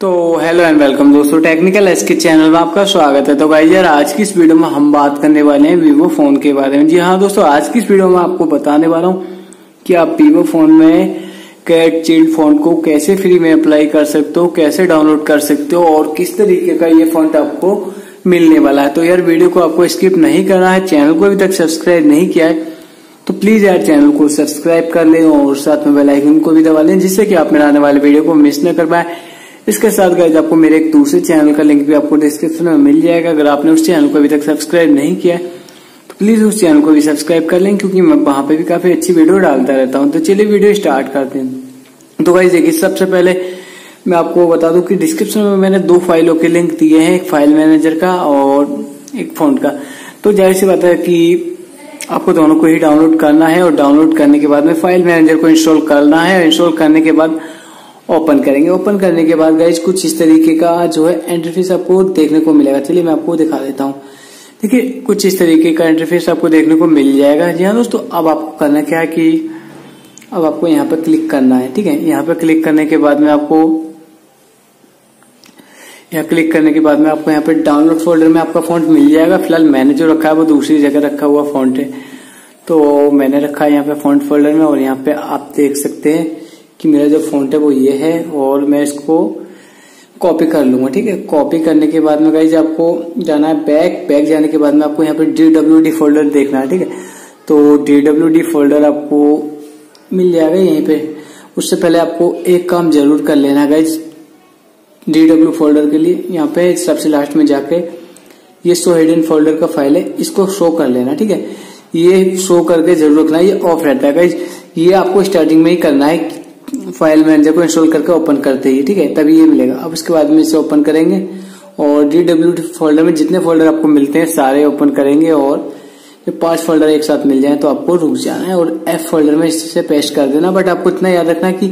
तो hello and welcome दोस्तों, technical SK channel में आपका स्वागत है। तो गाइस यार, आज की इस वीडियो में हम बात करने वाले हैं वीवो फोन के बारे में। जी हाँ दोस्तों, आज की इस वीडियो में आपको बताने वाला हूँ कि आप वीवो फोन में कैट चाइल्ड फॉन्ट को कैसे फ्री में अप्लाई कर सकते हो, कैसे डाउनलोड कर सकते हो और किस तरीके का ये फॉन्ट आपको मिलने वाला है। तो यार वीडियो को आपको स्किप नहीं करना है। चैनल को अभी तक सब्सक्राइब नहीं किया है तो प्लीज यार चैनल को सब्सक्राइब कर लें और साथ में बेल आइकन को भी दबा लें, जिससे कि आप मेरे आने वाले वीडियो को मिस न कर पाए। इसके साथ गाइस आपको मेरे एक दूसरे चैनल का लिंक भी आपको डिस्क्रिप्शन में मिल जाएगा। अगर आपने उस चैनल को अभी तक सब्सक्राइब नहीं किया है तो प्लीज उस चैनल को भी सब्सक्राइब कर लें, क्योंकि मैं वहां पे भी काफी अच्छी वीडियो डालता रहता हूं। तो चलिए वीडियो स्टार्ट करते हैं। तो गाइस देखिए, सबसे पहले मैं आपको बता दूं कि डिस्क्रिप्शन में मैंने दो फाइलों के लिंक दिए हैं, एक फाइल मैनेजर का और एक फॉन्ट का। तो जाहिर सी बात है कि आपको दोनों को ही डाउनलोड करना है और डाउनलोड करने के बाद में फाइल मैनेजर को इंस्टॉल करना है। इंस्टॉल करने के बाद ओपन करेंगे। ओपन करने के बाद गाइस कुछ इस तरीके का जो है इंटरफेस आपको देखने को मिलेगा। चलिए मैं आपको दिखा देता हूँ। देखिए कुछ इस तरीके का इंटरफेस आपको देखने को मिल जाएगा। जी हाँ दोस्तों, अब आपको करना क्या है कि अब आपको यहाँ पर क्लिक करना है। ठीक है, यहाँ पर क्लिक करने के बाद में आपको यहाँ पर डाउनलोड फोल्डर में आपका फॉन्ट मिल जाएगा। फिलहाल मैंने जो रखा है वो दूसरी जगह रखा हुआ फॉन्ट है, तो मैंने रखा है यहाँ पे फॉन्ट फोल्डर में। और यहाँ पे आप देख सकते हैं कि मेरा जो फॉन्ट है वो ये है और मैं इसको कॉपी कर लूंगा। ठीक है, कॉपी करने के बाद में गाइस आपको जाना है बैक। बैक जाने के बाद में आपको यहाँ पे DWD फोल्डर देखना है। ठीक है, तो DWD फोल्डर आपको मिल जाएगा यहीं पे। उससे पहले आपको एक काम जरूर कर लेना गाइस, DW फोल्डर के लिए यहाँ पे सबसे लास्ट में जाके ये शो हिडन फोल्डर का फाइल है, इसको शो कर लेना। ठीक है, ये शो करके जरूर रखना, ये ऑफ रहता है गाइस। ये आपको स्टार्टिंग में ही करना है, फाइल मैनेजर को इंस्टॉल करके ओपन करते ही। ठीक है, तभी ये मिलेगा। अब इसके बाद में इसे ओपन करेंगे और DWD फोल्डर में जितने फोल्डर आपको मिलते हैं सारे ओपन करेंगे और 5 फोल्डर एक साथ मिल जाए तो आपको रुक जाना है और F फोल्डर में इसे पेस्ट कर देना। बट आपको इतना याद रखना कि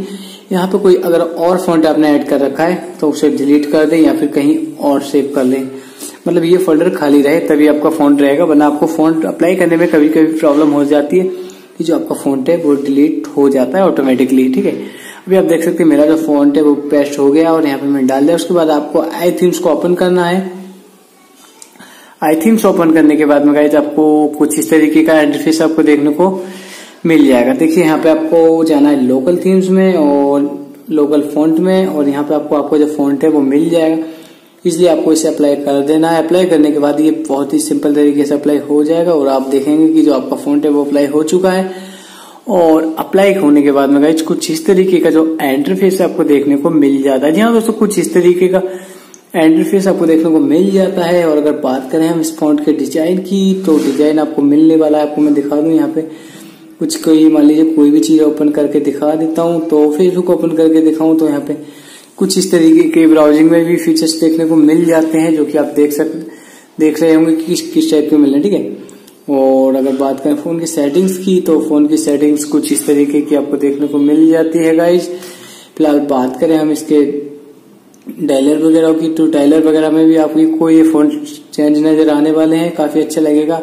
यहाँ पे कोई अगर और फॉन्ट आपने ऐड कर रखा है तो उसे डिलीट कर दें या फिर कहीं और सेव कर लें। मतलब ये फोल्डर खाली रहे तभी आपका फॉन्ट रहेगा, वरना आपको फॉन्ट अप्लाई करने में कभी कभी प्रॉब्लम हो जाती है, जो आपका फॉन्ट है वो डिलीट हो जाता है ऑटोमेटिकली। ठीक है, अभी आप देख सकते हैं मेरा जो फॉन्ट है वो पेस्ट हो गया और यहाँ पे मैंने डाल दिया। उसके बाद आपको आई थीम्स को ओपन करना है। आई थीम्स ओपन करने के बाद में गाइस आपको कुछ इस तरीके का इंटरफेस आपको देखने को मिल जाएगा। देखिए यहाँ पे आपको जाना है लोकल थीम्स में और लोकल फॉन्ट में और यहाँ पे आपको आपका जो फॉन्ट है वो मिल जाएगा, इसलिए आपको इसे अप्लाई कर देना है। अप्लाई करने के बाद ये बहुत ही सिंपल तरीके से अप्लाई हो जाएगा और आप देखेंगे कि जो आपका फॉन्ट है वो अप्लाई हो चुका है। और अप्लाई होने के बाद में गाइस कुछ इस तरीके का जो इंटरफेस आपको देखने को मिल जाता है। जी हाँ दोस्तों, कुछ इस तरीके का इंटरफेस आपको देखने को मिल जाता है। और अगर बात करें हम इस फॉन्ट के डिजाइन की, तो डिजाइन आपको मिलने वाला है। आपको मैं दिखा दूं, यहाँ पे कुछ कोई मान लीजिए कोई भी चीज ओपन करके दिखा देता हूँ। तो फेसबुक ओपन करके दिखाऊं तो यहाँ पे कुछ इस तरीके के ब्राउजिंग में भी फीचर्स देखने को मिल जाते हैं, जो कि आप देख रहे होंगे कि किस टाइप के मिल रहे हैं। ठीक है, और अगर बात करें फोन की सेटिंग्स की, तो फोन की सेटिंग्स कुछ इस तरीके की आपको देखने को मिल जाती है गाइज। फिलहाल बात करें हम इसके डायलर वगैरह की, तो डायलर वगैरह में भी आपकी कोई ये फोन चेंज नजर आने वाले हैं, काफी अच्छा लगेगा।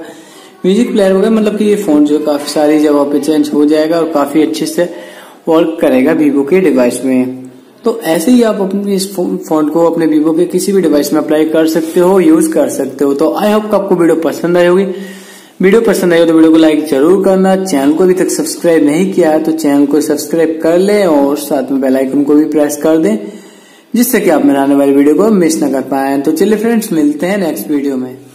म्यूजिक प्लेयर वगैरह, मतलब कि ये फोन जो काफी सारी जगह पे चेंज हो जाएगा और काफी अच्छे से वर्क करेगा वीवो के डिवाइस में। तो ऐसे ही आप अपने इस फॉन्ट को अपने वीवो के किसी भी डिवाइस में अप्लाई कर सकते हो, यूज कर सकते हो। तो आई होप आपको वीडियो पसंद आई होगी। वीडियो पसंद आई हो तो वीडियो को लाइक जरूर करना। चैनल को अभी तक सब्सक्राइब नहीं किया है तो चैनल को सब्सक्राइब कर लें और साथ में बेल आइकन को भी प्रेस कर दें, जिससे कि आप मेरे आने वाली वीडियो को मिस न कर पाए। तो चलिए फ्रेंड्स, मिलते हैं नेक्स्ट वीडियो में।